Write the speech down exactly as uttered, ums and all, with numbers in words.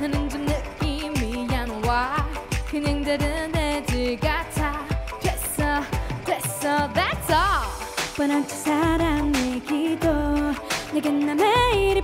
나는 좀 느낌이 안 와. 그냥 다른 애들 같아. 됐어 됐어 that's all. 뻔한 척 사랑 얘기도 내겐 나 매일이